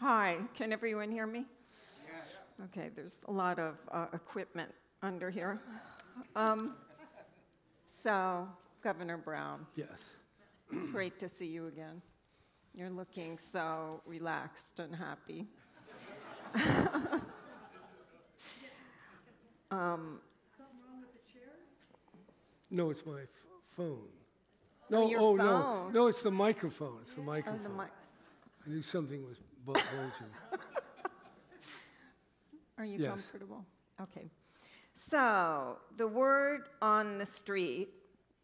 Hi, can everyone hear me? Yes. Okay, there's a lot of equipment under here. So, Governor Brown. Yes. It's great to see you again. You're looking so relaxed and happy. Something wrong with the chair? No, it's my phone. No, oh, your phone. No, it's the microphone. It's the microphone. Oh, the I knew something was bulging. Are you comfortable? Okay. So, the word on the street,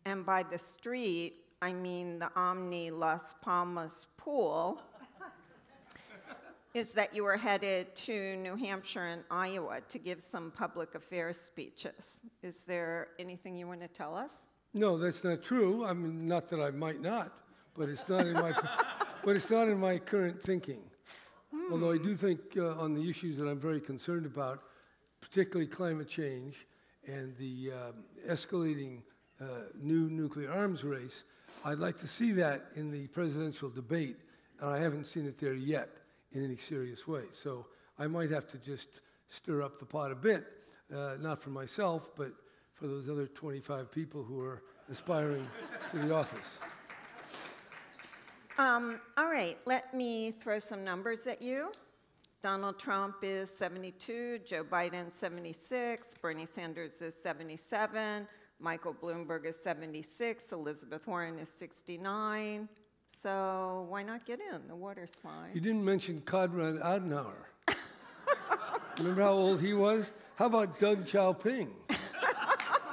and by the street, I mean the Omni Las Palmas pool, is that you were headed to New Hampshire and Iowa to give some public affairs speeches. Is there anything you want to tell us? No, that's not true. I mean, not that I might not, but it's not in my, but it's not in my current thinking. Mm. Although I do think on the issues that I'm very concerned about, particularly climate change and the escalating new nuclear arms race, I'd like to see that in the presidential debate, and I haven't seen it there yet in any serious way. So I might have to just stir up the pot a bit, not for myself, but for those other 25 people who are aspiring to the office. All right, let me throw some numbers at you. Donald Trump is 72, Joe Biden 76, Bernie Sanders is 77, Michael Bloomberg is 76, Elizabeth Warren is 69. So why not get in? The water's fine. You didn't mention Konrad Adenauer. Remember how old he was? How about Deng Xiaoping?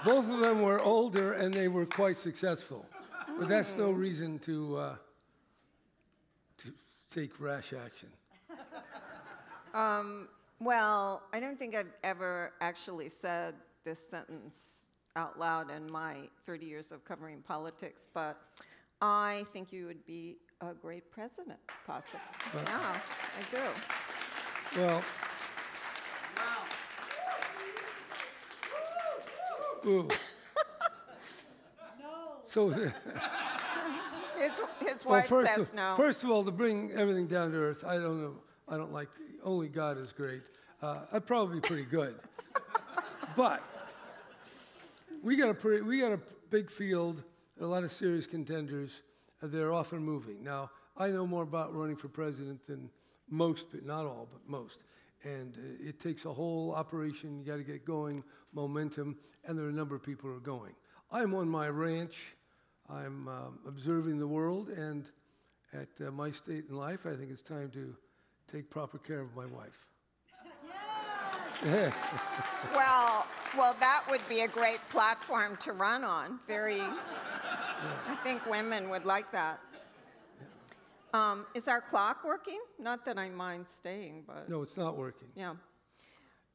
Both of them were older and they were quite successful. Mm. But that's no reason to take rash action. Well, I don't think I've ever actually said this sentence out loud in my 30 years of covering politics, but I think you would be a great president, possibly. Yeah, I do. Well, ooh. No. So his wife says no. First of all, to bring everything down to earth, I don't know. I don't like, only God is great. I'd probably be pretty good. But we got a big field, a lot of serious contenders. They're often moving. Now, I know more about running for president than most, but not all, but most. And it takes a whole operation. You got to get going, momentum, and there are a number of people who are going. I'm on my ranch. I'm observing the world, and at my state in life, I think it's time to take proper care of my wife. Yes. Well, that would be a great platform to run on. Very, I think women would like that. Yeah. Is our clock working? Not that I mind staying, but. No, it's not working. Yeah.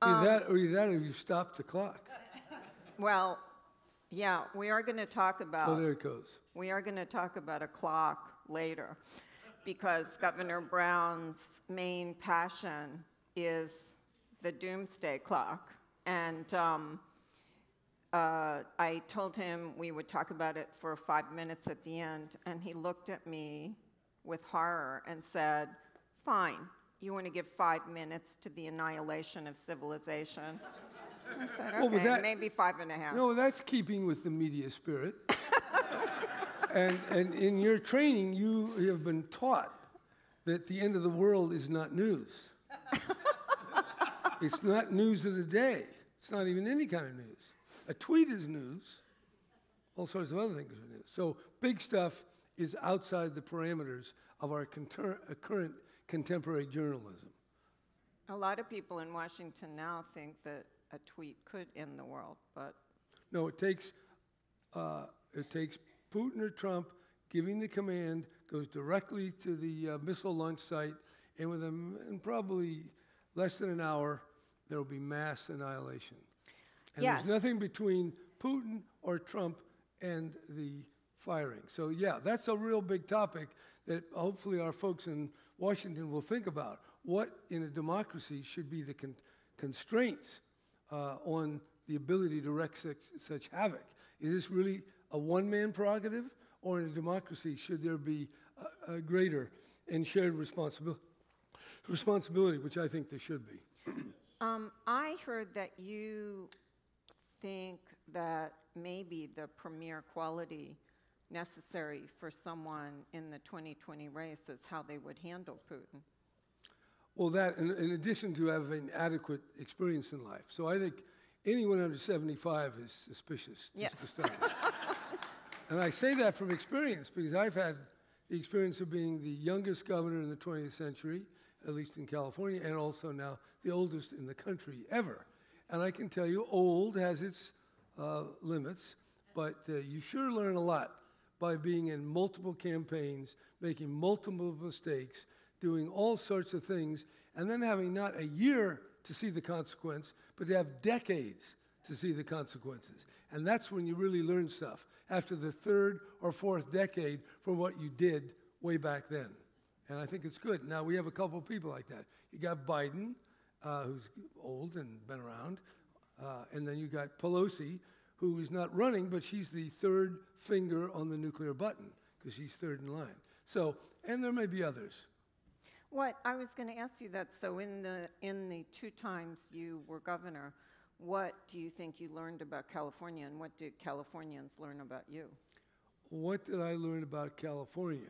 Either that or you stopped the clock. Well, yeah, we are going to talk about. Oh, there it goes. We are going to talk about a clock later, because Governor Brown's main passion is the doomsday clock. And I told him we would talk about it for 5 minutes at the end, and he looked at me with horror and said, fine, you want to give 5 minutes to the annihilation of civilization? I said, okay, maybe 5.5. No, that's keeping with the media spirit. And in your training, you have been taught that the end of the world is not news. It's not news of the day. It's not even any kind of news. A tweet is news. All sorts of other things are news. So big stuff is outside the parameters of our current contemporary journalism. A lot of people in Washington now think that a tweet could end the world, but no, it takes Putin or Trump giving the command, goes directly to the missile launch site, and in probably less than an hour, there will be mass annihilation. And yes, there's nothing between Putin or Trump and the firing. So yeah, that's a real big topic that hopefully our folks in Washington will think about. What in a democracy should be the constraints on the ability to wreak such havoc? Is this really a one-man prerogative, or in a democracy should there be a greater and shared responsibility responsibility, which I think there should be. I heard that you think that maybe the premier quality necessary for someone in the 2020 race is how they would handle Putin. Well, that, in addition to having adequate experience in life. So I think anyone under 75 is suspicious. Yes. Just to start. And I say that from experience, because I've had the experience of being the youngest governor in the 20th century, at least in California, and also now the oldest in the country ever. And I can tell you, old has its limits, but you sure learn a lot by being in multiple campaigns, making multiple mistakes, doing all sorts of things, and then having not a year to see the consequence, but to have decades to see the consequences. And that's when you really learn stuff, after the third or fourth decade from what you did way back then. And I think it's good. Now, we have a couple of people like that. You got Biden, who's old and been around, and then you got Pelosi, who is not running, but she's the third finger on the nuclear button, because she's third in line. So, and there may be others. What I was going to ask you that, so in the two times you were governor, what do you think you learned about California, and what did Californians learn about you? What did I learn about California?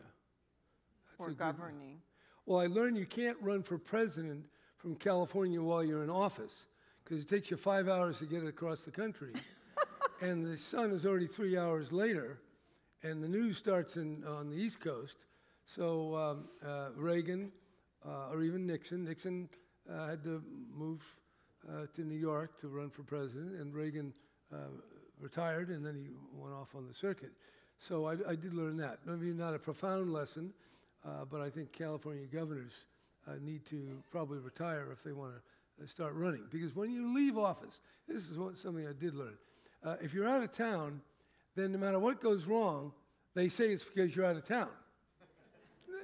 That's or governing. Well, I learned you can't run for president from California while you're in office, because it takes you 5 hours to get across the country. And the sun is already 3 hours later, and the news starts on the East Coast. So Reagan, or even Nixon had to move to New York to run for president, and Reagan retired, and then he went off on the circuit. So I did learn that. Maybe not a profound lesson, but I think California governors need to probably retire if they want to start running. Because when you leave office, this is something I did learn. If you're out of town, then no matter what goes wrong, they say it's because you're out of town.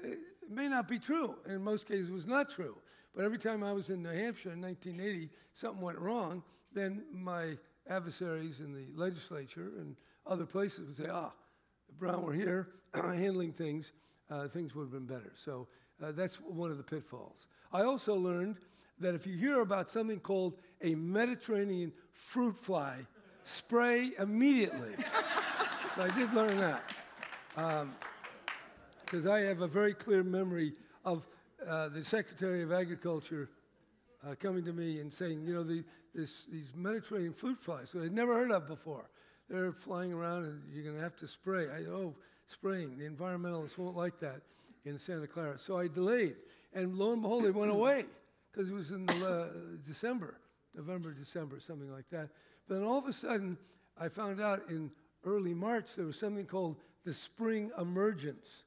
It may not be true, and in most cases it was not true. But every time I was in New Hampshire in 1980, something went wrong, then my adversaries in the legislature and other places would say, ah, if Brown were here handling things, things would have been better. So that's one of the pitfalls. I also learned that if you hear about something called a Mediterranean fruit fly, spray immediately. So I did learn that. Because I have a very clear memory of the Secretary of Agriculture coming to me and saying, you know, these Mediterranean fruit flies, that I'd never heard of before. They're flying around and you're going to have to spray. Oh, spraying. The environmentalists won't like that in Santa Clara. So I delayed. And lo and behold, they went away, because it was in the, November, December, something like that. But then all of a sudden, I found out in early March there was something called the spring emergence.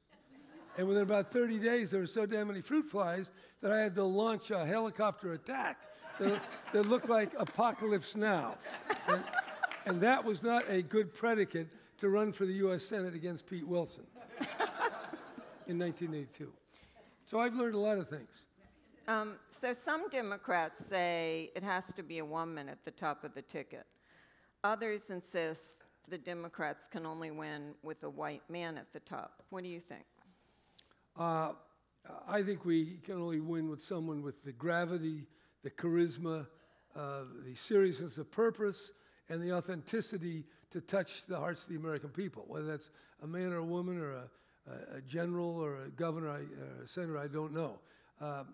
And within about 30 days, there were so damn many fruit flies that I had to launch a helicopter attack that looked like Apocalypse Now. And that was not a good predicate to run for the U.S. Senate against Pete Wilson in 1982. So I've learned a lot of things. So some Democrats say it has to be a woman at the top of the ticket. Others insist the Democrats can only win with a white man at the top. What do you think? I think we can only win with someone with the gravity, the charisma, the seriousness of purpose, and the authenticity to touch the hearts of the American people, whether that's a man or a woman or a general or a governor or a senator, I don't know.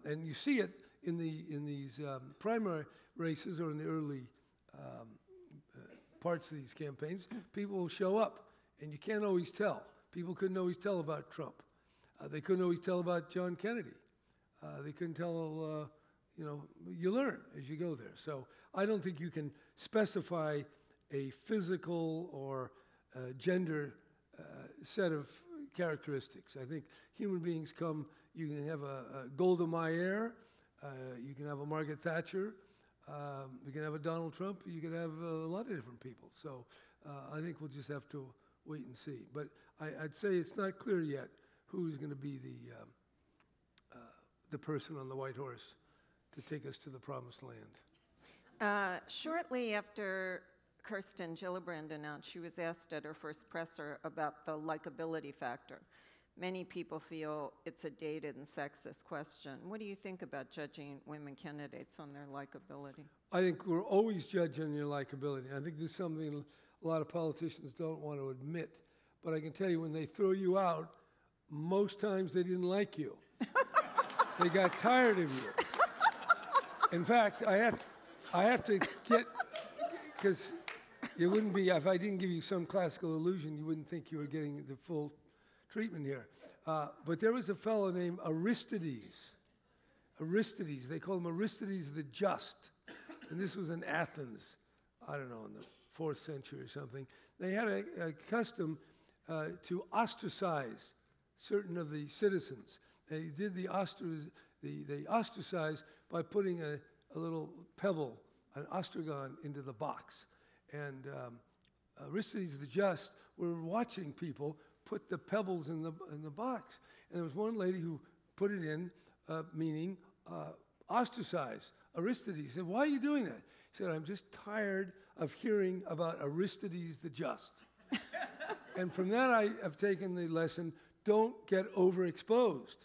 And you see it in these primary races or in the early parts of these campaigns. People will show up, and you can't always tell. People couldn't always tell about Trump. They couldn't always tell about John Kennedy. They couldn't tell, you know, you learn as you go there. So I don't think you can specify a physical or gender set of characteristics. I think human beings come. You can have a Golda Meir, you can have a Margaret Thatcher, you can have a Donald Trump, you can have a lot of different people. So I think we'll just have to wait and see. But I'd say it's not clear yet who's going to be the person on the white horse to take us to the promised land. Shortly after Kirsten Gillibrand announced, she was asked at her first presser about the likability factor. Many people feel it's a dated and sexist question. What do you think about judging women candidates on their likability? I think we're always judged on your likability. I think this is something a lot of politicians don't want to admit. But I can tell you, when they throw you out, most times they didn't like you. They got tired of you. In fact, I have to get, because it wouldn't be, if I didn't give you some classical illusion, you wouldn't think you were getting the full treatment here. But there was a fellow named Aristides. Aristides, they called him Aristides the Just. And this was in Athens, I don't know, in the 4th century or something. They had a custom to ostracize certain of the citizens. They did they ostracized by putting a little pebble, an ostragon, into the box. And Aristides the Just were watching people put the pebbles in the box. And there was one lady who put it in, meaning ostracize. Aristides said, "Why are you doing that?" He said, "I'm just tired of hearing about Aristides the Just." And from that I have taken the lesson, don't get overexposed.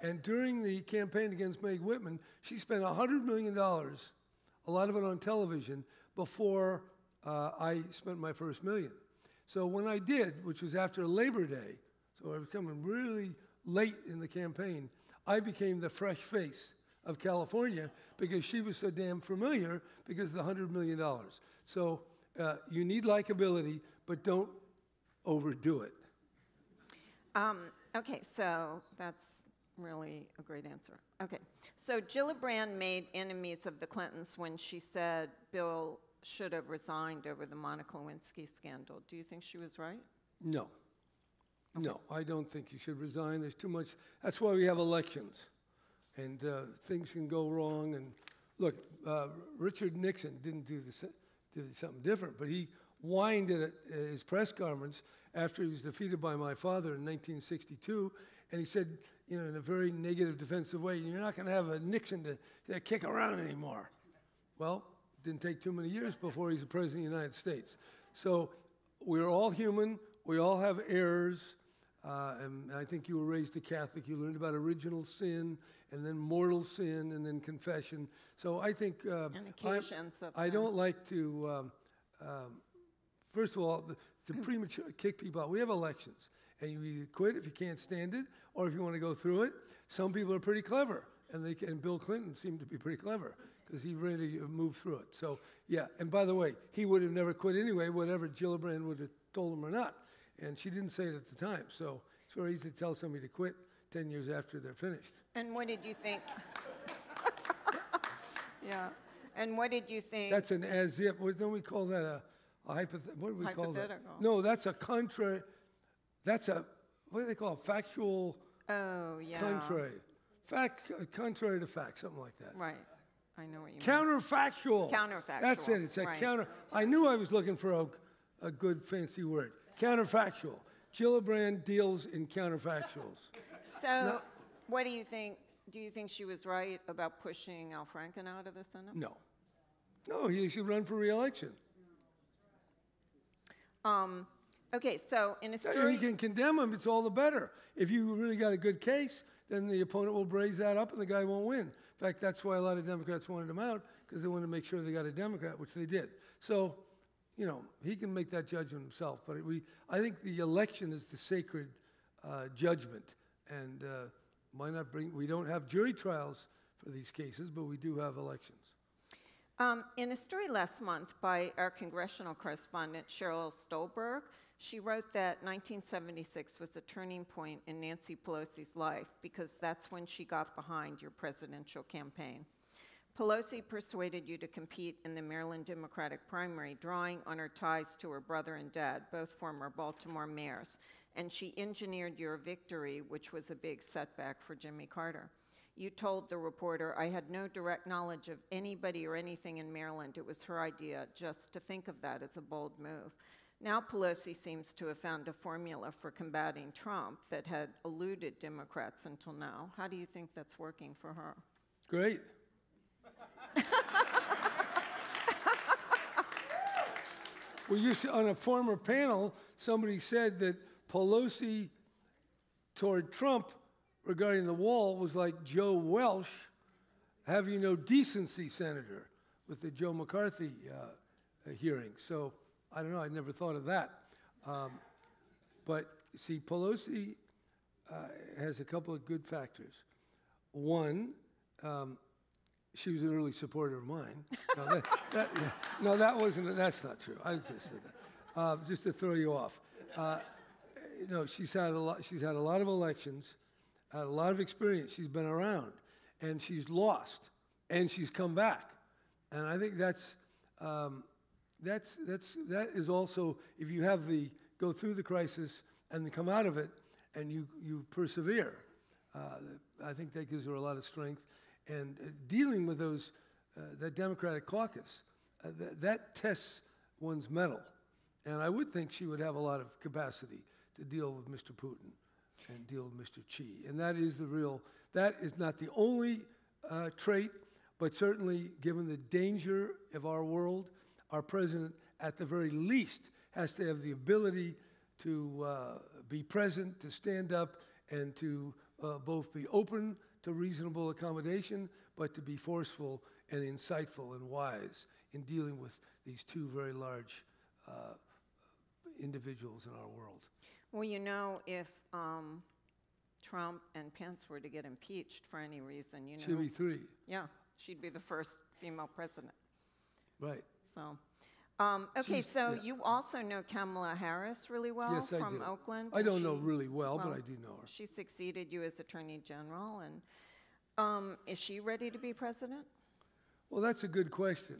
And during the campaign against Meg Whitman, she spent $100 million, a lot of it on television, before I spent my first million. So when I did, which was after Labor Day, so I was coming really late in the campaign, I became the fresh face of California because she was so damn familiar because of the $100 million. So you need likability, but don't overdo it. Okay, so that's really a great answer. Okay, so Gillibrand made enemies of the Clintons when she said Bill should have resigned over the Monica Lewinsky scandal. Do you think she was right? No. Okay. No, I don't think you should resign. There's too much. That's why we have elections. And things can go wrong. And look, Richard Nixon didn't do this, did something different, but he whined at his press conference after he was defeated by my father in 1962, and he said, you know, in a very negative, defensive way, "You're not going to have a Nixon to kick around anymore." Well, it didn't take too many years before he's the president of the United States. So we're all human. We all have errors. And I think you were raised a Catholic. You learned about original sin, and then mortal sin, and then confession. So I think I don't like to. First of all, to premature kick people out. We have elections, and you either quit if you can't stand it, or if you want to go through it. Some people are pretty clever, and Bill Clinton seemed to be pretty clever because he really moved through it. So yeah, and by the way, he would have never quit anyway, whatever Gillibrand would have told him or not, and she didn't say it at the time. So it's very easy to tell somebody to quit 10 years after they're finished. And what did you think? Yeah, and what did you think? That's an as if. Don't we call that what do we call that? No, that's a contrary. That's a, what do they call it? Factual. Oh, yeah. Contrary. Contrary to fact, something like that. Right. I know what you mean. Counterfactual. Counterfactual. That's it. It's a right. Counter. I knew I was looking for a good fancy word. Counterfactual. Gillibrand deals in counterfactuals. So, now, what do you think? Do you think she was right about pushing Al Franken out of the Senate? No. No, he should run for re-election. Okay, so in a story, you can condemn him, it's all the better. If you really got a good case, then the opponent will raise that up and the guy won't win. In fact, that's why a lot of Democrats wanted him out, because they wanted to make sure they got a Democrat, which they did. So, you know, he can make that judgment himself. But I think the election is the sacred judgment. And why not we don't have jury trials for these cases, but we do have elections. In a story last month by our congressional correspondent, Cheryl Stolberg, she wrote that 1976 was a turning point in Nancy Pelosi's life because that's when she got behind your presidential campaign. Pelosi persuaded you to compete in the Maryland Democratic primary, drawing on her ties to her brother and dad, both former Baltimore mayors, and she engineered your victory, which was a big setback for Jimmy Carter. You told the reporter, "I had no direct knowledge of anybody or anything in Maryland. It was her idea just to think of that as a bold move." Now Pelosi seems to have found a formula for combating Trump that had eluded Democrats until now. How do you think that's working for her? Great. Well, on a former panel, somebody said that Pelosi toward Trump regarding the wall was like Joe Welch, have you no decency, Senator, with the Joe McCarthy hearing. So I don't know, I never thought of that. But see, Pelosi has a couple of good factors. One, she was an early supporter of mine. No, that wasn't, that's not true. I just said that. Just to throw you off. You know, she's had a lot of elections, had a lot of experience. She's been around, and she's lost, and she's come back. And I think that is also, if you have the, go through the crisis and come out of it, and you persevere, I think that gives her a lot of strength. And dealing with those, that Democratic caucus, that tests one's mettle. And I would think she would have a lot of capacity to deal with Mr. Putin and deal with Mr. Xi. And that is the real, that is not the only trait, but certainly given the danger of our world, our president at the very least has to have the ability to be present, to stand up, and to both be open to reasonable accommodation, but to be forceful and insightful and wise in dealing with these two very large individuals in our world. Well, you know, if Trump and Pence were to get impeached for any reason, you know. She'd be three. Yeah, she'd be the first female president. Right. So, okay, so you also know Kamala Harris really well from Oakland. I don't know really well, but I do know her. She succeeded you as Attorney General, and is she ready to be president? Well, that's a good question.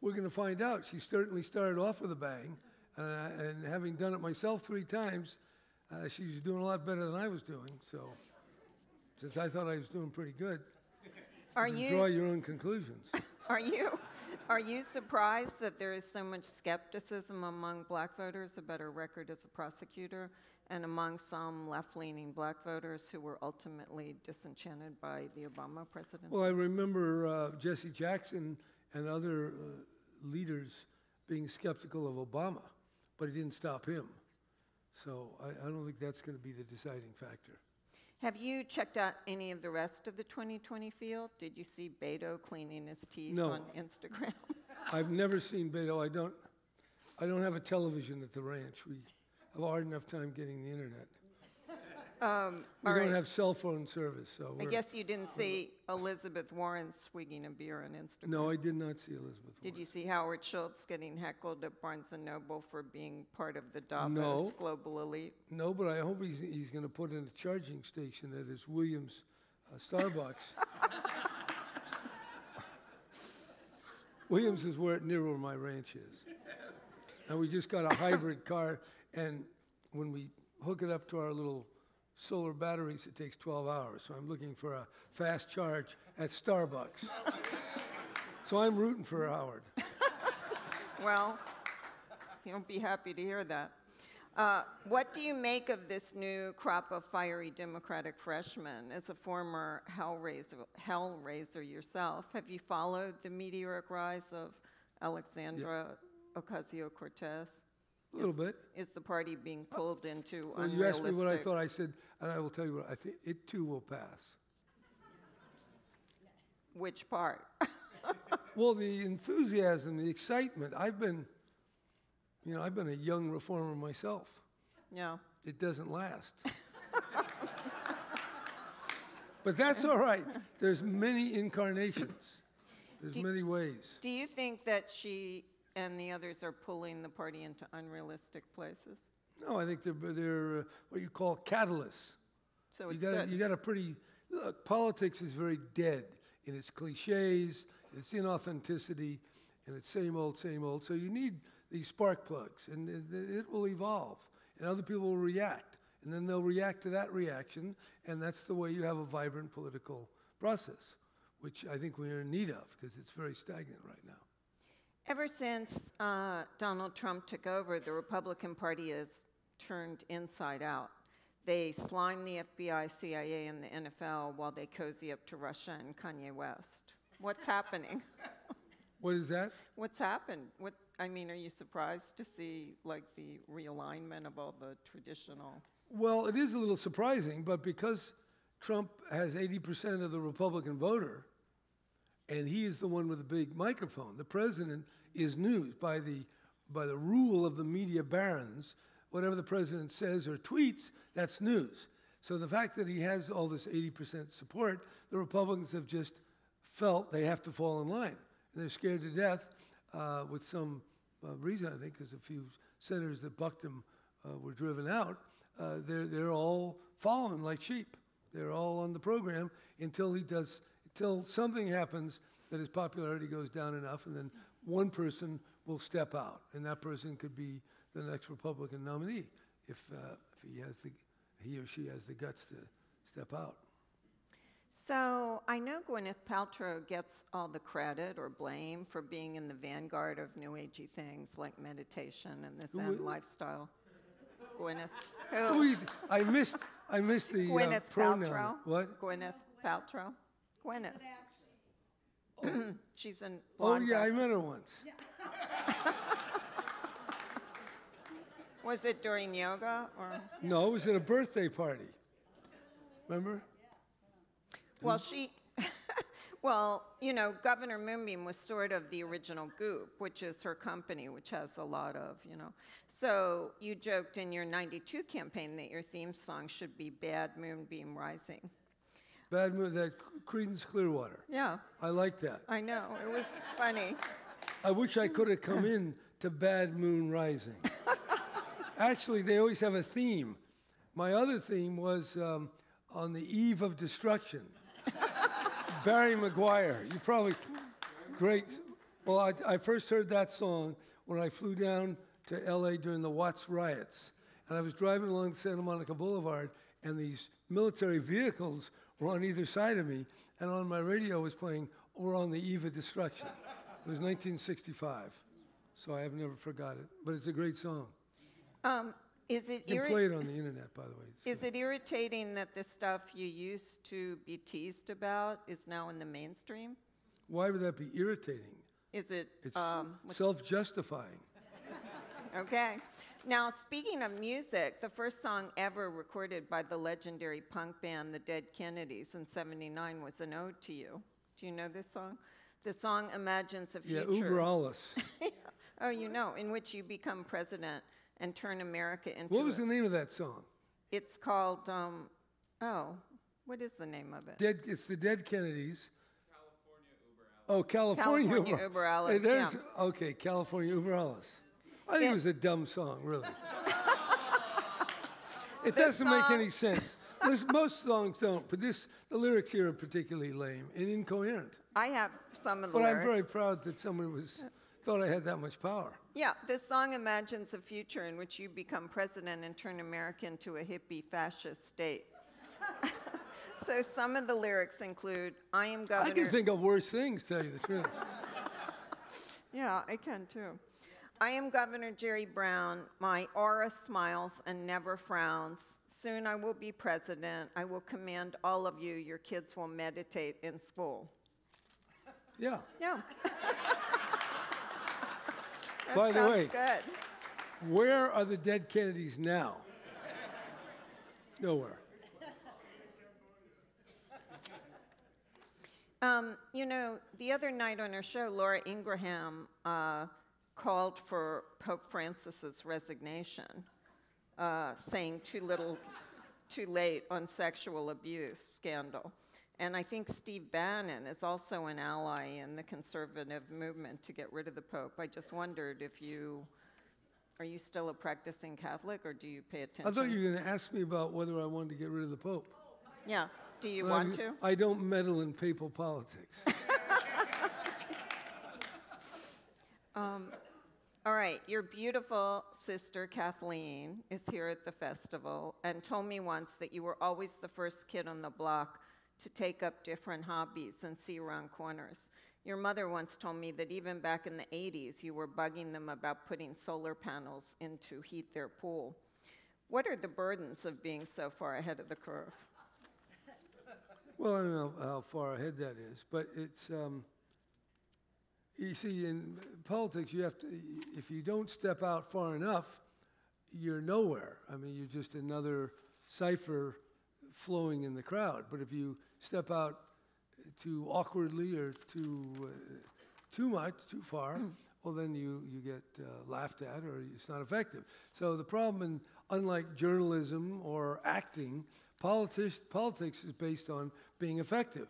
We're going to find out. She certainly started off with a bang. And having done it myself 3 times, she's doing a lot better than I was doing. So, since I thought I was doing pretty good, you draw your own conclusions. Are you surprised that there is so much skepticism among black voters about her record as a prosecutor, and among some left-leaning black voters who were ultimately disenchanted by the Obama presidency? Well, I remember Jesse Jackson and other leaders being skeptical of Obama. But it didn't stop him. So I don't think that's going to be the deciding factor. Have you checked out any of the rest of the 2020 field? Did you see Beto cleaning his teeth on Instagram? I've never seen Beto. I don't have a television at the ranch. We have a hard enough time getting the internet. We don't have cell phone service. So I guess you didn't see Elizabeth Warren swigging a beer on Instagram. No, I did not see Elizabeth Warren. Did you see Howard Schultz getting heckled at Barnes & Noble for being part of the Davos global elite? No, but I hope he's going to put in a charging station at his Williams Starbucks. Williams is near where my ranch is. And we just got a hybrid car, and when we hook it up to our little solar batteries, it takes 12 hours. So I'm looking for a fast charge at Starbucks. So I'm rooting for Howard. Well, he'll be happy to hear that. What do you make of this new crop of fiery Democratic freshmen? As a former hellraiser yourself, have you followed the meteoric rise of Alexandria Ocasio-Cortez? A little bit. Is the party being pulled into unrealistic? You asked me what I thought. I said, and I will tell you what I think. It too will pass. Which part? Well, the enthusiasm, the excitement. I've been a young reformer myself. Yeah. It doesn't last. But that's all right. There's many incarnations. There's many ways. Do you think that she and the others are pulling the party into unrealistic places? No, I think they're what you call catalysts. So look, politics is very dead in its cliches, its inauthenticity, and its same old, same old. So you need these spark plugs, and it will evolve, and other people will react, and then they'll react to that reaction, and that's the way you have a vibrant political process, which I think we're in need of, because it's very stagnant right now. Ever since Donald Trump took over, the Republican Party has turned inside out. They slime the FBI, CIA, and the NFL while they cozy up to Russia and Kanye West. What's happening? What is that? What's happened? What, I mean, are you surprised to see, like, the realignment of all the traditional? Well, it is a little surprising, but because Trump has 80% of the Republican voter, and he is the one with the big microphone. The president is news by the rule of the media barons. Whatever the president says or tweets, that's news. So the fact that he has all this 80% support, the Republicans have just felt they have to fall in line. And they're scared to death with some reason, I think, because a few senators that bucked him were driven out. They're all following him like sheep. They're all on the program until he does, until something happens that his popularity goes down enough, and then one person will step out, and that person could be the next Republican nominee if he has the, he or she has the guts to step out. So I know Gwyneth Paltrow gets all the credit or blame for being in the vanguard of New Agey things like meditation and this Zen lifestyle. Gwyneth. Who? I missed the Gwyneth pronoun. Paltrow. What? Gwyneth Paltrow. Gwyneth. Oh. She's in blonde. Oh yeah, I met her once. Was it during yoga or? No, it was at a birthday party. Remember? Well, she, well, you know, Governor Moonbeam was sort of the original Goop, which is her company, which has a lot of, you know. So you joked in your '92 campaign that your theme song should be Bad Moonbeam Rising. Bad Moon, that Creedence Clearwater. Yeah. I like that. I know, it was funny. I wish I could have come in to Bad Moon Rising. Actually, they always have a theme. My other theme was On the Eve of Destruction. Barry Maguire, you probably, great. Well, I first heard that song when I flew down to LA during the Watts riots. And I was driving along Santa Monica Boulevard, and these military vehicles were on either side of me, and on my radio was playing, Or on the Eve of Destruction. It was 1965, so I have never forgot it. But it's a great song. You can play it on the internet, by the way. Is it irritating that the stuff you used to be teased about is now in the mainstream? Why would that be irritating? Is it? It's self-justifying. Okay. Now, speaking of music, the first song ever recorded by the legendary punk band The Dead Kennedys in '79 was an ode to you. Do you know this song? The song imagines a future. Yeah, Über Alles. Oh, you know, in which you become president and turn America into. What was the name of that song? It's called, oh, what is the name of it? It's the Dead Kennedys. California Über Alles. Oh, California Über Alles. Hey, there's, yeah. Okay, California Über Alles. I think it was a dumb song, really. It doesn't make any sense. Most songs don't, but the lyrics here are particularly lame and incoherent. I have some of the lyrics. But I'm very proud that somebody thought I had that much power. Yeah, this song imagines a future in which you become president and turn America into a hippie fascist state. So some of the lyrics include, I am governor. I can think of worse things, tell you the truth. Yeah, I can too. I am Governor Jerry Brown. My aura smiles and never frowns. Soon I will be president. I will command all of you. Your kids will meditate in school. Yeah. Yeah. That By the way, good. Where are the Dead Kennedys now? Nowhere. You know, the other night on her show, Laura Ingraham called for Pope Francis's resignation, saying too little, too late on sexual abuse scandal. And I think Steve Bannon is also an ally in the conservative movement to get rid of the Pope. I just wondered if you, are you still a practicing Catholic, or do you pay attention? I thought you were going to ask me about whether I wanted to get rid of the Pope. Yeah, do you want to? I don't meddle in papal politics. All right, your beautiful sister Kathleen is here at the festival and told me once that you were always the first kid on the block to take up different hobbies and see around corners. Your mother once told me that even back in the 80s, you were bugging them about putting solar panels in to heat their pool. What are the burdens of being so far ahead of the curve? Well, I don't know how far ahead that is, but it's you see, in politics, you have to, if you don't step out far enough, you're nowhere. I mean, you're just another cipher flowing in the crowd. But if you step out too awkwardly or too much, too far, well, then you get laughed at, or it's not effective. So the problem, unlike journalism or acting, politics is based on being effective.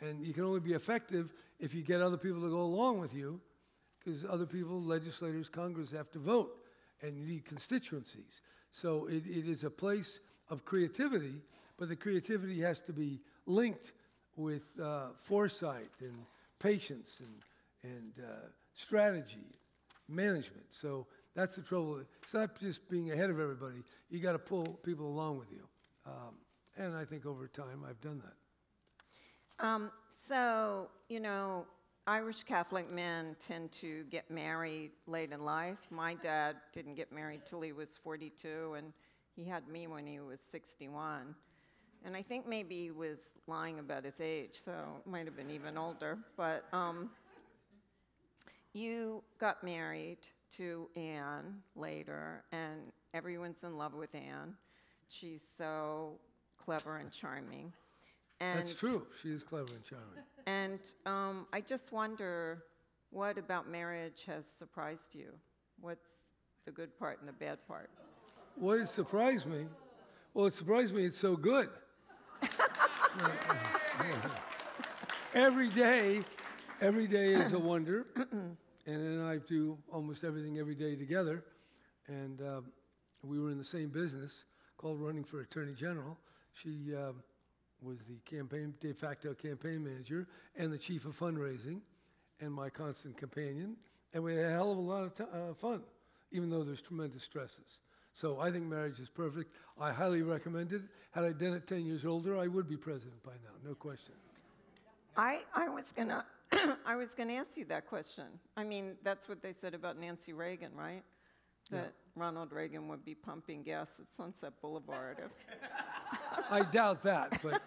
And you can only be effective if you get other people to go along with you, because other people, legislators, Congress, have to vote, and you need constituencies. So it is a place of creativity, but the creativity has to be linked with foresight and patience and strategy, management. So that's the trouble. It's not just being ahead of everybody. You got to pull people along with you. And I think over time I've done that. So, you know, Irish Catholic men tend to get married late in life. My dad didn't get married till he was 42, and he had me when he was 61. And I think maybe he was lying about his age, so it might have been even older. But you got married to Anne later, and everyone's in love with Anne. She's so clever and charming. And that's true. She is clever and charming. And I just wonder, what about marriage has surprised you? What's the good part and the bad part? What has surprised me? Well, it surprised me it's so good. Every day is a wonder, and then I do almost everything every day together. And we were in the same business called running for Attorney General. She was the campaign, de facto campaign manager and the chief of fundraising, and my constant companion. And we had a hell of a lot of fun, even though there's tremendous stresses. So I think marriage is perfect. I highly recommend it. Had I done it 10 years older, I would be president by now, no question. I was gonna ask you that question. I mean, that's what they said about Nancy Reagan, right? That yeah. Ronald Reagan would be pumping gas at Sunset Boulevard. If I doubt that, but.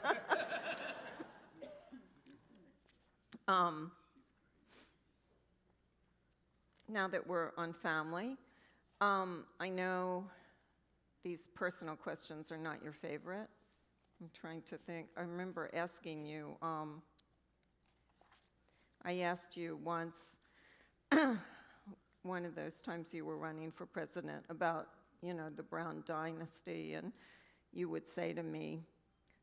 Now that we're on family, I know these personal questions are not your favorite. I'm trying to think. I remember asking you, I asked you once, one of those times you were running for president, about, you know, the Brown dynasty, and you would say to me,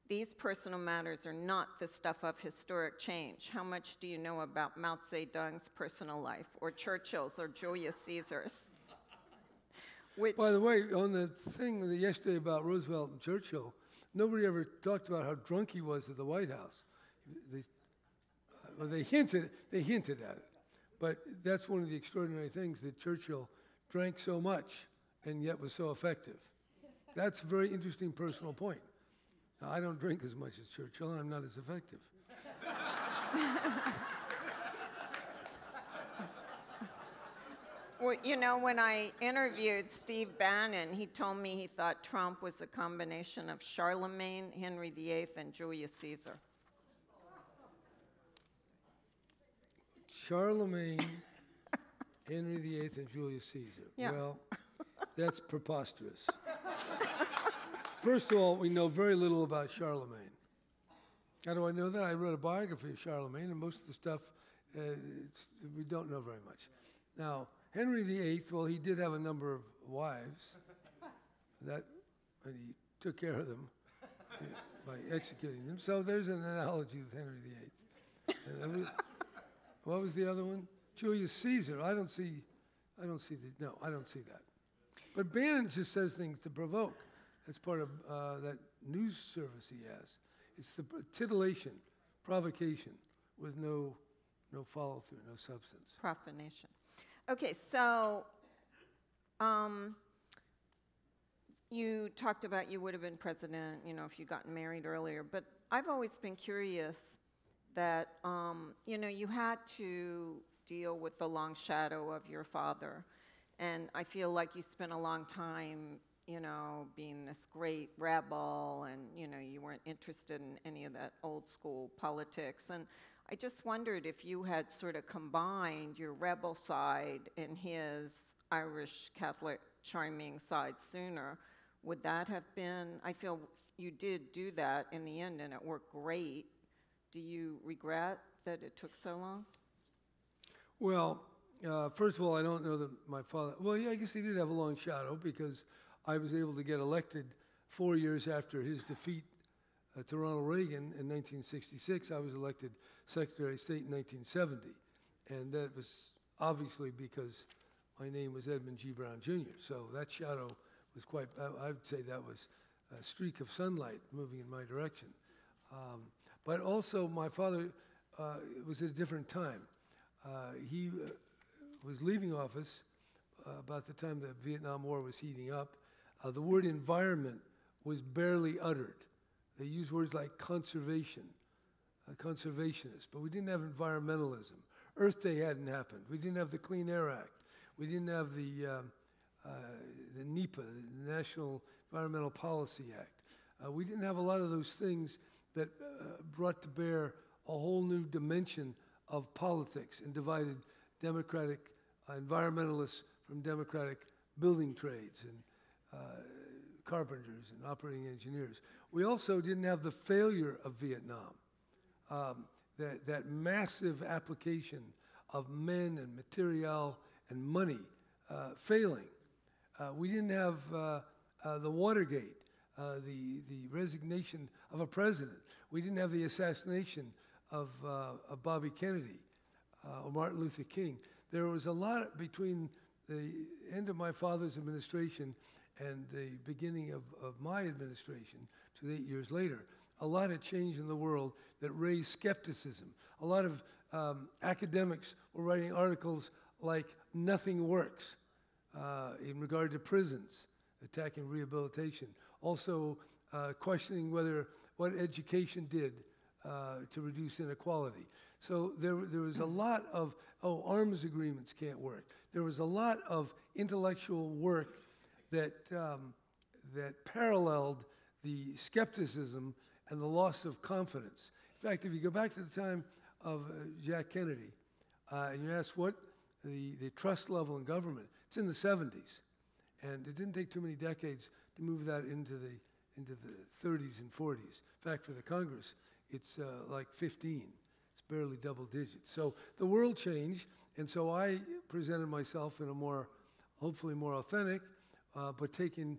these personal matters are not the stuff of historic change. How much do you know about Mao Zedong's personal life, or Churchill's, or Julius Caesar's? Which, by the way, on the thing yesterday about Roosevelt and Churchill, nobody ever talked about how drunk he was at the White House. They hinted at it. But that's one of the extraordinary things, that Churchill drank so much and yet was so effective. That's a very interesting personal point. Now, I don't drink as much as Churchill, and I'm not as effective. Well, you know, when I interviewed Steve Bannon, he told me he thought Trump was a combination of Charlemagne, Henry VIII, and Julius Caesar. Charlemagne, Henry VIII, and Julius Caesar. Yeah. Well, that's preposterous. First of all, we know very little about Charlemagne. How do I know that? I read a biography of Charlemagne, and most of the stuff we don't know very much. Now, Henry VIII, well, he did have a number of wives, and he took care of them by executing them. So there's an analogy with Henry VIII. What was the other one? Julius Caesar. I don't see that. But Bannon just says things to provoke. That's part of that news service he has. It's the titillation, provocation, with no follow through, no substance. Profanation. Okay, so you talked about you would have been president, you know, if you'd gotten married earlier. But I've always been curious that, you know, you had to deal with the long shadow of your father. And I feel like you spent a long time, you know, being this great rebel, and, you know, you weren't interested in any of that old school politics. And I just wondered if you had sort of combined your rebel side and his Irish Catholic charming side sooner. Would that have been, I feel you did do that in the end and it worked great. Do you regret that it took so long? Well, first of all, I don't know that my father, well, yeah, I guess he did have a long shadow because I was able to get elected 4 years after his defeat to Ronald Reagan in 1966. I was elected Secretary of State in 1970. And that was obviously because my name was Edmund G. Brown, Jr. So that shadow was quite, I would say that was a streak of sunlight moving in my direction. But also my father, it was at a different time. He was leaving office about the time the Vietnam War was heating up. The word environment was barely uttered. They used words like conservation, conservationist, but we didn't have environmentalism. Earth Day hadn't happened. We didn't have the Clean Air Act. We didn't have the NEPA, the National Environmental Policy Act. We didn't have a lot of those things that brought to bear a whole new dimension of politics and divided democratic environmentalists from democratic building trades and carpenters and operating engineers. We also didn't have the failure of Vietnam, that massive application of men and material and money failing. We didn't have the Watergate, the resignation of a president. We didn't have the assassination of Bobby Kennedy or Martin Luther King. There was a lot between the end of my father's administration and the beginning of my administration, 8 years later. A lot of change in the world that raised skepticism. A lot of academics were writing articles like nothing works in regard to prisons, attacking rehabilitation. Also questioning whether what education did to reduce inequality. So there was a lot of, oh, arms agreements can't work. There was a lot of intellectual work that, that paralleled the skepticism and the loss of confidence. In fact, if you go back to the time of Jack Kennedy, and you ask what the trust level in government, it's in the 70s. And it didn't take too many decades to move that into the 30s and 40s. In fact, for the Congress, it's like 15. It's barely double digits. So the world changed, and so I presented myself in a more, hopefully more authentic, but taking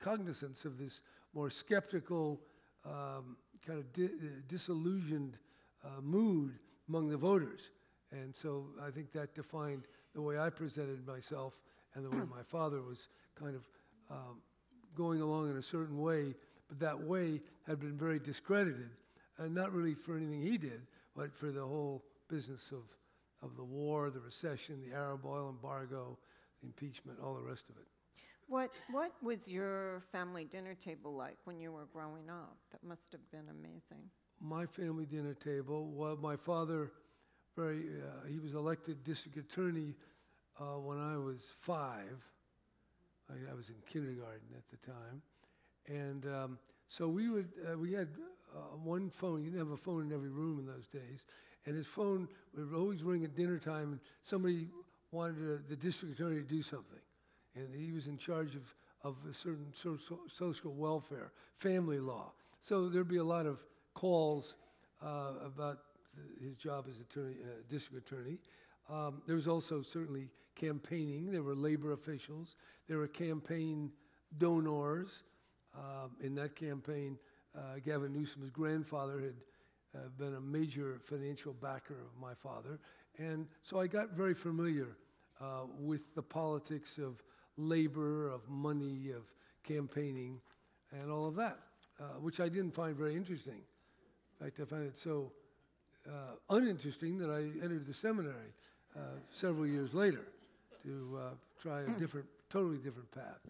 cognizance of this more skeptical, kind of disillusioned mood among the voters. And so I think that defined the way I presented myself and the way my father was kind of going along in a certain way, but that way had been very discredited, and not really for anything he did, but for the whole business of the war, the recession, the Arab oil embargo, the impeachment, all the rest of it. What was your family dinner table like when you were growing up? That must have been amazing. My family dinner table, well, my father, he was elected district attorney when I was five. I was in kindergarten at the time. And so we had one phone. You didn't have a phone in every room in those days. And his phone would always ring at dinner time, and somebody wanted the district attorney to do something. And he was in charge of a certain social welfare, family law. So there'd be a lot of calls about his job as attorney, district attorney. There was also certainly campaigning. There were labor officials. There were campaign donors. In that campaign, Gavin Newsom's grandfather had been a major financial backer of my father. And so I got very familiar with the politics of labor, of money, of campaigning, and all of that, which I didn't find very interesting. In fact, I found it so uninteresting that I entered the seminary several years later to try a different, totally different path.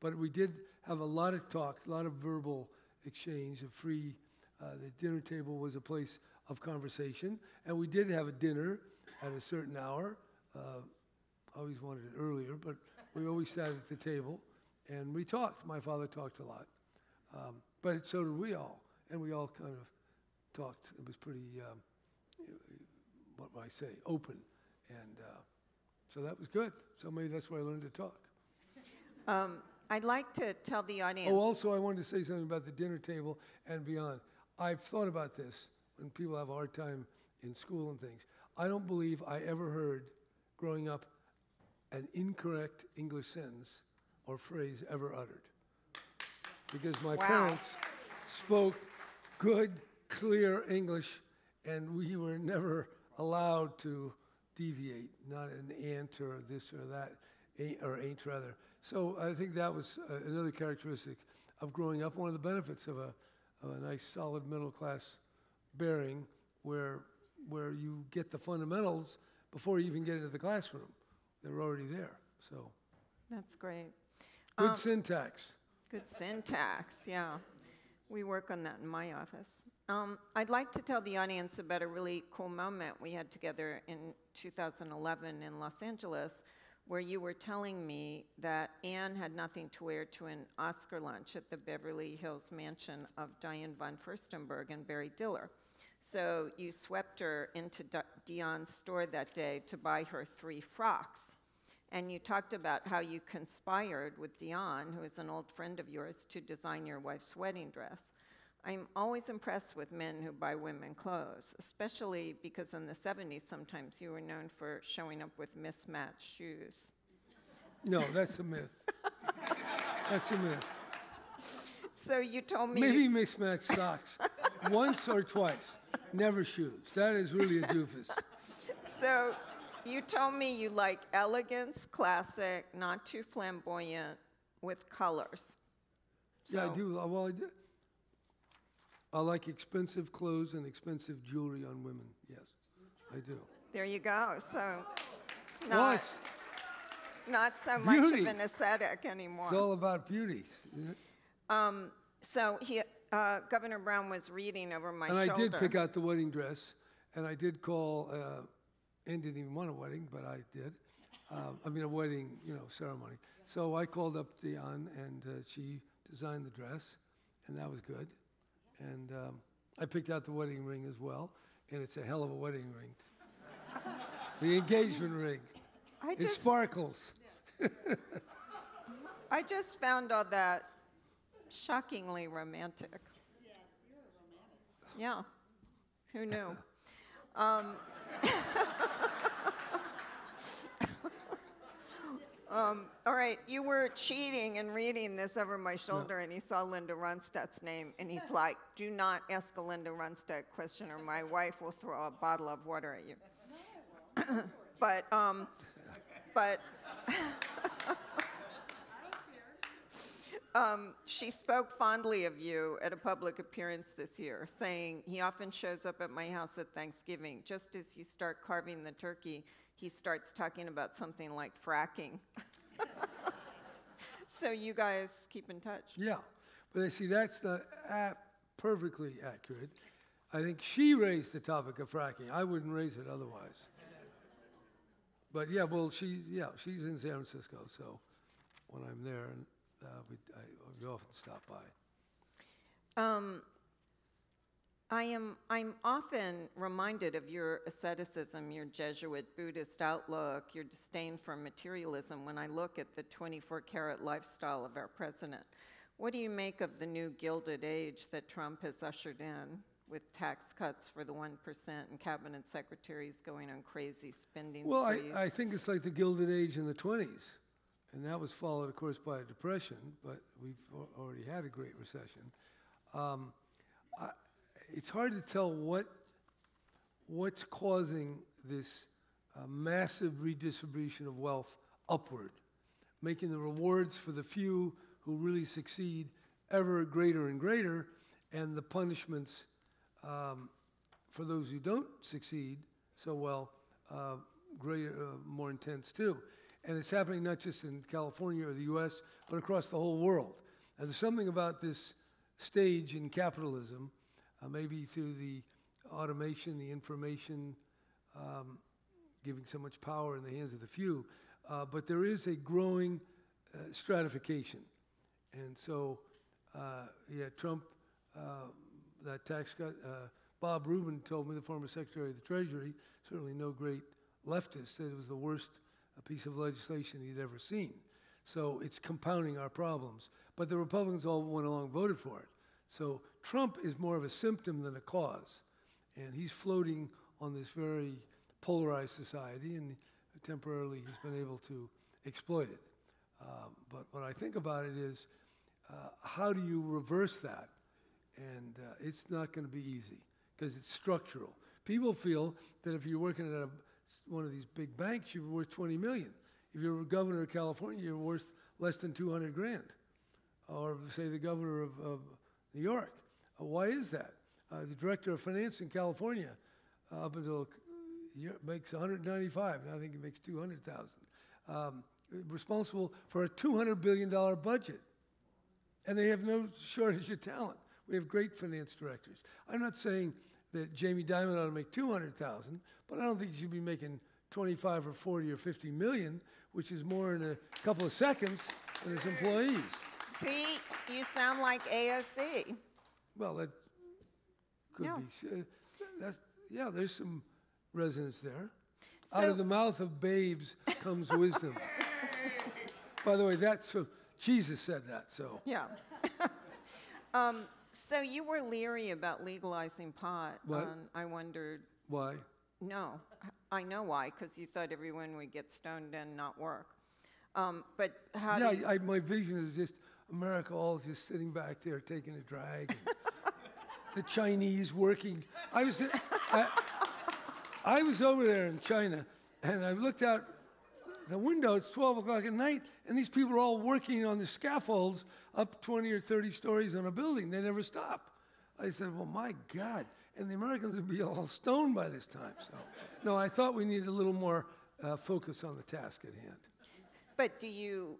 But we did have a lot of talk, a lot of verbal exchange of free. The dinner table was a place of conversation. And we did have a dinner at a certain hour. I always wanted it earlier, but we always sat at the table. And we talked. My father talked a lot. But so did we all. And we all kind of talked, it was pretty, what would I say, open. And so that was good. So maybe that's where I learned to talk. I'd like to tell the audience. Oh, also I wanted to say something about the dinner table and beyond. I've thought about this when people have a hard time in school and things. I don't believe I ever heard, growing up, an incorrect English sentence or phrase ever uttered. Because my parents spoke good, clear English, and we were never allowed to deviate, not an ant or this or that, or ain't rather. So I think that was another characteristic of growing up, one of the benefits of a nice, solid middle-class bearing where you get the fundamentals before you even get into the classroom. They're already there, so. That's great. Good syntax. Good syntax, yeah. We work on that in my office. I'd like to tell the audience about a really cool moment we had together in 2011 in Los Angeles, where you were telling me that Anne had nothing to wear to an Oscar lunch at the Beverly Hills mansion of Diane von Furstenberg and Barry Diller. So you swept her into Dion's store that day to buy her 3 frocks. And you talked about how you conspired with Dion, who is an old friend of yours, to design your wife's wedding dress. I'm always impressed with men who buy women clothes, especially because in the 70s sometimes you were known for showing up with mismatched shoes. No, that's a myth. That's a myth. So you told me... Maybe mismatched socks. Once or twice. Never shoes. That is really a doofus. So... You told me you like elegance, classic, not too flamboyant, with colors. So yeah, I do. Well, I like expensive clothes and expensive jewelry on women. Yes, I do. There you go. So not so much beauty. Of an aesthetic anymore. It's all about beauty. Isn't it? So he, Governor Brown was reading over my shoulder. And I did pick out the wedding dress, and I did call... Anne didn't even want a wedding, but I did. I mean, a wedding, you know, ceremony. So I called up Dion, and she designed the dress, and that was good. And I picked out the wedding ring as well, and it's a hell of a wedding ring. The engagement ring. It sparkles. I just found all that shockingly romantic. Yeah, you're romantic. Yeah, who knew? All right, you were cheating and reading this over my shoulder, and he saw Linda Ronstadt's name, and he's like, do not ask a Linda Ronstadt question, or my wife will throw a bottle of water at you. But she spoke fondly of you at a public appearance this year, saying, he often shows up at my house at Thanksgiving. Just as you start carving the turkey, he starts talking about something like fracking. So you guys keep in touch. Yeah. But I see that's not perfectly accurate. I think she raised the topic of fracking. I wouldn't raise it otherwise. But yeah, well, she's in San Francisco, so when I'm there... And we often stop by. I'm often reminded of your asceticism, your Jesuit Buddhist outlook, your disdain for materialism when I look at the 24-karat lifestyle of our president. What do you make of the new Gilded Age that Trump has ushered in, with tax cuts for the 1% and cabinet secretaries going on crazy spending sprees? I think it's like the Gilded Age in the 20s. And that was followed, of course, by a depression, but we've already had a great recession. It's hard to tell what's causing this massive redistribution of wealth upward, making the rewards for the few who really succeed ever greater and greater, and the punishments for those who don't succeed so well greater, more intense too. And it's happening not just in California or the U.S., but across the whole world. And there's something about this stage in capitalism, maybe through the automation, the information, giving so much power in the hands of the few, but there is a growing stratification. And so, yeah, Trump, that tax cut, Bob Rubin told me, the former Secretary of the Treasury, certainly no great leftist, that it was the worst piece of legislation he'd ever seen. So it's compounding our problems. But the Republicans all went along and voted for it. So Trump is more of a symptom than a cause. And he's floating on this very polarized society, and temporarily he's been able to exploit it. But what I think about it is, how do you reverse that? And it's not going to be easy, because it's structural. People feel that if you're working at one of these big banks, you're worth 20 million. If you're a governor of California, you're worth less than 200 grand. Or say the governor of New York. Why is that? The director of finance in California, up until makes 195, now I think he makes 200,000. Responsible for a $200 billion budget. And they have no shortage of talent. We have great finance directors. I'm not saying that Jamie Dimon ought to make 200,000, but I don't think he should be making 25 or 40 or 50 million, which is more in a couple of seconds than his employees. See, you sound like AOC. Well, that could be. Yeah, there's some resonance there. So out of the mouth of babes comes wisdom. By the way, that's from Jesus said that, so. Yeah. So you were leery about legalizing pot. What? I wondered. Why? No, I know why, because you thought everyone would get stoned and not work. But how do you... my vision is just America all just sitting back there taking a drag. The Chinese working. I was over there in China, and I looked out the window. It's 12 o'clock at night, and these people are all working on the scaffolds up 20 or 30 stories on a building. They never stop. I said, well, my God. And the Americans would be all stoned by this time. So, no, I thought we needed a little more focus on the task at hand. But do you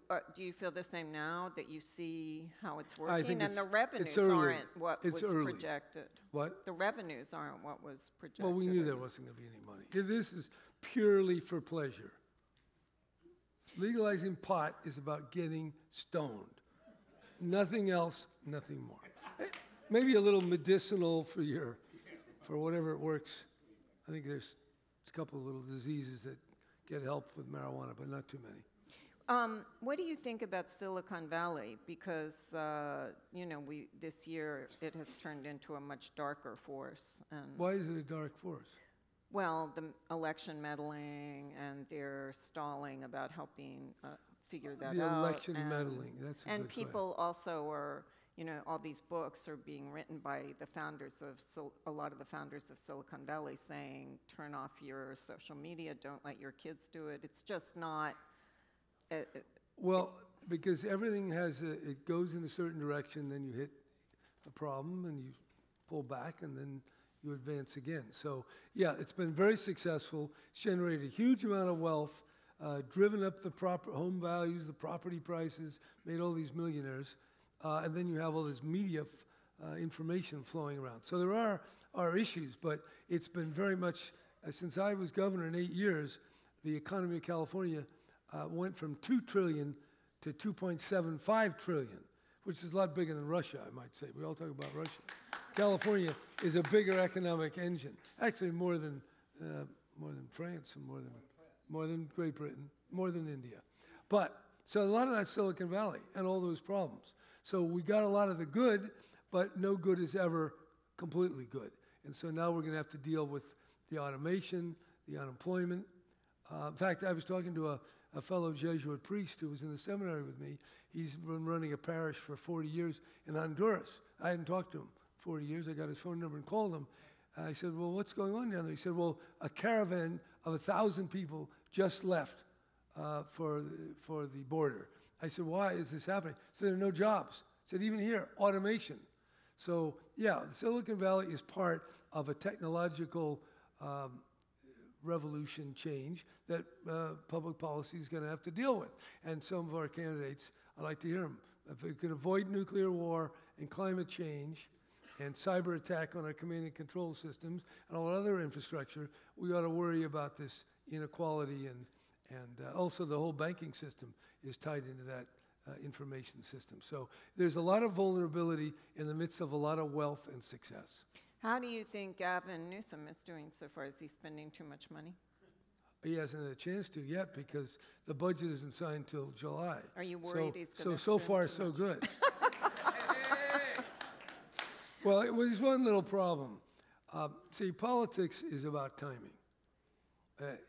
feel the same now that you see how it's working? I think and the revenues aren't what was projected. What? The revenues aren't what was projected. Well, we knew there wasn't going to be any money. This is purely for pleasure. Legalizing pot is about getting stoned. Nothing else, nothing more. Maybe a little medicinal for your, for whatever it works. I think there's a couple of little diseases that get help with marijuana, but not too many. What do you think about Silicon Valley? Because, you know, this year it has turned into a much darker force. And why is it a dark force? Well, the election meddling, and they're stalling about helping figure that out. The election meddling, that's a good point. And people also are, you know, all these books are being written by the founders of, a lot of the founders of Silicon Valley saying, turn off your social media, don't let your kids do it. It's just not... well, because everything has a, it goes in a certain direction, then you hit a problem and you pull back and then you advance again. So yeah, it's been very successful. It's generated a huge amount of wealth, driven up the home values, the property prices, made all these millionaires, and then you have all this media information flowing around. So there are issues, but it's been very much, since I was governor in 8 years, the economy of California went from 2 trillion to 2.75 trillion, which is a lot bigger than Russia, I might say. We all talk about Russia. California is a bigger economic engine, actually more than France and more than Great Britain, more than India. But so a lot of that's Silicon Valley and all those problems. So we got a lot of the good, but no good is ever completely good. And so now we're going to have to deal with the automation, the unemployment. In fact, I was talking to a fellow Jesuit priest who was in the seminary with me. He's been running a parish for 40 years in Honduras. I hadn't talked to him 40 years. I got his phone number and called him. I said, well, what's going on down there? He said, well, a caravan of 1,000 people just left for the border. I said, why is this happening? He said, there are no jobs. He said, even here, automation. So yeah, Silicon Valley is part of a technological revolution change that public policy is going to have to deal with. And some of our candidates, I'd like to hear them. If we can avoid nuclear war and climate change and cyber attack on our command and control systems and all other infrastructure, we ought to worry about this inequality, and also the whole banking system is tied into that information system. So there's a lot of vulnerability in the midst of a lot of wealth and success. How do you think Gavin Newsom is doing so far? Is he spending too much money? He hasn't had a chance to yet because the budget isn't signed till July. Are you worried he's going to So far, so good. Well, it was one little problem. See, politics is about timing.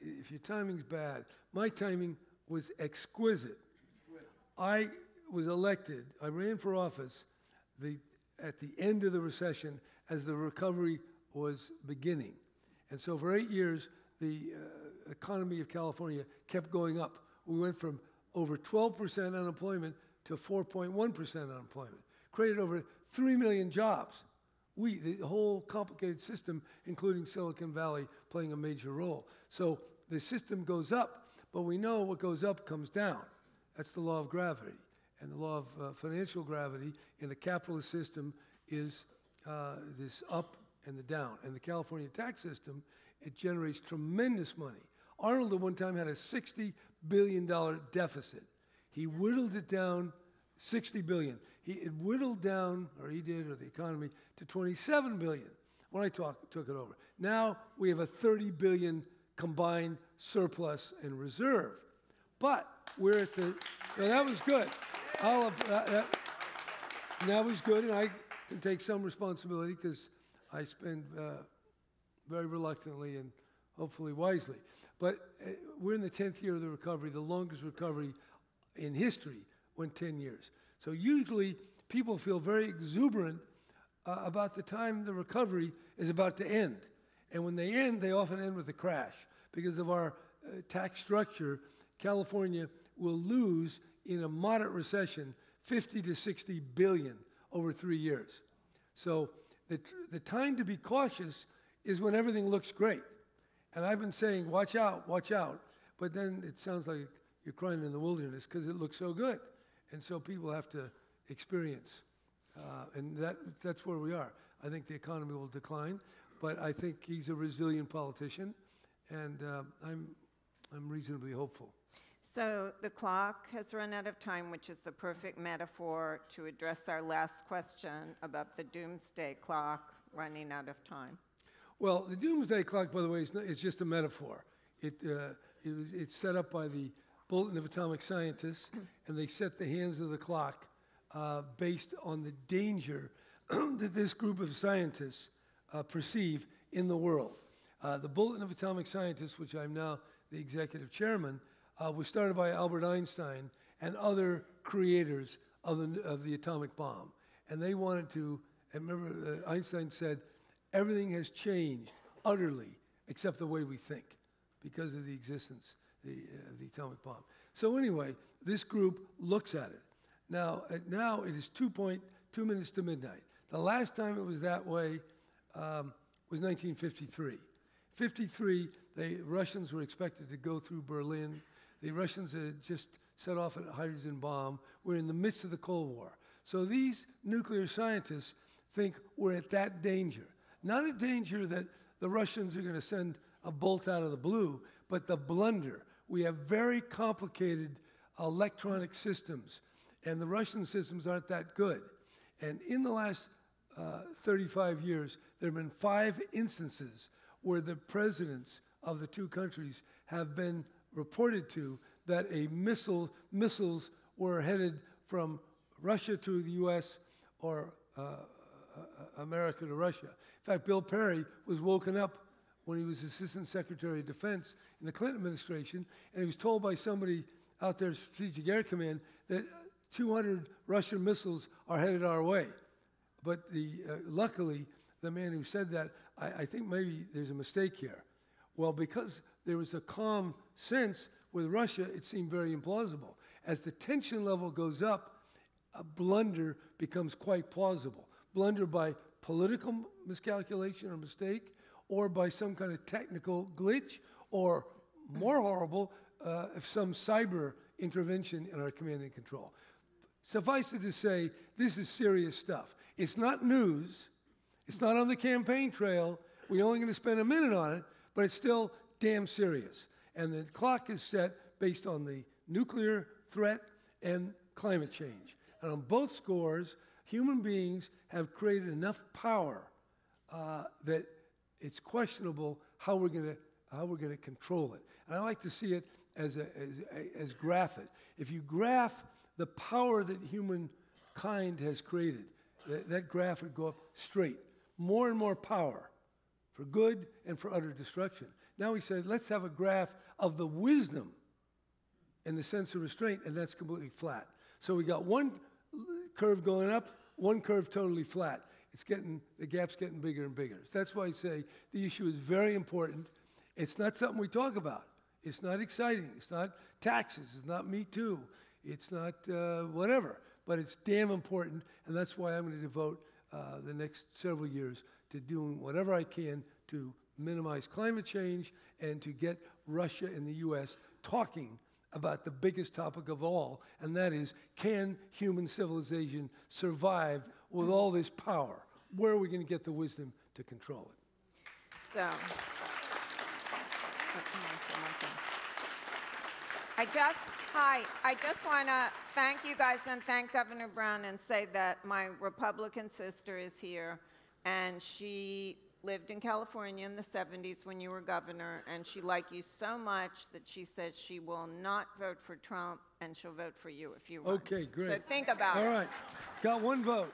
If your timing's bad, my timing was exquisite. I was elected, I ran for office at the end of the recession as the recovery was beginning. And so for 8 years, the economy of California kept going up. We went from over 12% unemployment to 4.1% unemployment, created over 3 million jobs. The whole complicated system, including Silicon Valley, playing a major role. So the system goes up, but we know what goes up comes down. That's the law of gravity. And the law of financial gravity in a capitalist system is this up and the down. And the California tax system, it generates tremendous money. Arnold at one time had a $60 billion deficit. He whittled it down, $60 billion. It whittled down, or he did, or the economy, to $27 billion when I took it over. Now we have a $30 billion combined surplus and reserve. But we're at the, so that was good. That was good, and I can take some responsibility because I spend very reluctantly and hopefully wisely. But we're in the 10th year of the recovery, the longest recovery in history went 10 years. So usually people feel very exuberant about the time the recovery is about to end. And when they end, they often end with a crash. Because of our tax structure, California will lose in a moderate recession 50 to 60 billion over 3 years. So the time to be cautious is when everything looks great. And I've been saying, watch out, but then it sounds like you're crying in the wilderness because it looks so good. And so people have to experience, and that's where we are. I think the economy will decline, but I think he's a resilient politician, and I'm reasonably hopeful. So the clock has run out of time, which is the perfect metaphor to address our last question about the doomsday clock running out of time. Well, the doomsday clock, by the way, it's just a metaphor. It's set up by the Bulletin of Atomic Scientists, and they set the hands of the clock based on the danger that this group of scientists perceive in the world. The Bulletin of Atomic Scientists, which I'm now the executive chairman, was started by Albert Einstein and other creators of the atomic bomb. And they wanted to, and remember Einstein said, everything has changed utterly except the way we think because of the existence the atomic bomb. So anyway, this group looks at it. Now it is 2 minutes to midnight. The last time it was that way was 1953. 53, the Russians were expected to go through Berlin. The Russians had just set off a hydrogen bomb. We're in the midst of the Cold War. So these nuclear scientists think we're at that danger. Not a danger that the Russians are going to send a bolt out of the blue, but the blunder. We have very complicated electronic systems, and the Russian systems aren't that good. And in the last 35 years, there have been 5 instances where the presidents of the 2 countries have been reported to that missiles were headed from Russia to the U.S. or America to Russia. In fact, Bill Perry was woken up when he was Assistant Secretary of Defense in the Clinton administration, and he was told by somebody out there, Strategic Air Command, that 200 Russian missiles are headed our way. But luckily, the man who said that, I think maybe there's a mistake here. Well, because there was a calm sense with Russia, it seemed very implausible. As the tension level goes up, a blunder becomes quite plausible. Blunder by political miscalculation or mistake, or by some kind of technical glitch, or more horrible, some cyber intervention in our command and control. Suffice it to say, this is serious stuff. It's not news. It's not on the campaign trail. We're only going to spend a minute on it, but it's still damn serious. And the clock is set based on the nuclear threat and climate change. And on both scores, human beings have created enough power that it's questionable how we're going to control it. And I like to see it as graph it. If you graph the power that humankind has created, that graph would go up straight. More and more power for good and for utter destruction. Now he said, let's have a graph of the wisdom and the sense of restraint, and that's completely flat. So we got one curve going up, one curve totally flat. It's getting, the gap's getting bigger and bigger. That's why I say the issue is very important. It's not something we talk about. It's not exciting. It's not taxes. It's not Me Too. It's not whatever. But it's damn important, and that's why I'm going to devote the next several years to doing whatever I can to minimize climate change and to get Russia and the U.S. talking about the biggest topic of all, and that is, can human civilization survive with all this power? Where are we going to get the wisdom to control it? So. I just want to thank you guys and thank Governor Brown and say that my Republican sister is here, and she lived in California in the 70s when you were governor, and she liked you so much that she says she will not vote for Trump, and she'll vote for you if you run. Okay, great. So think about it. All right. Got one vote.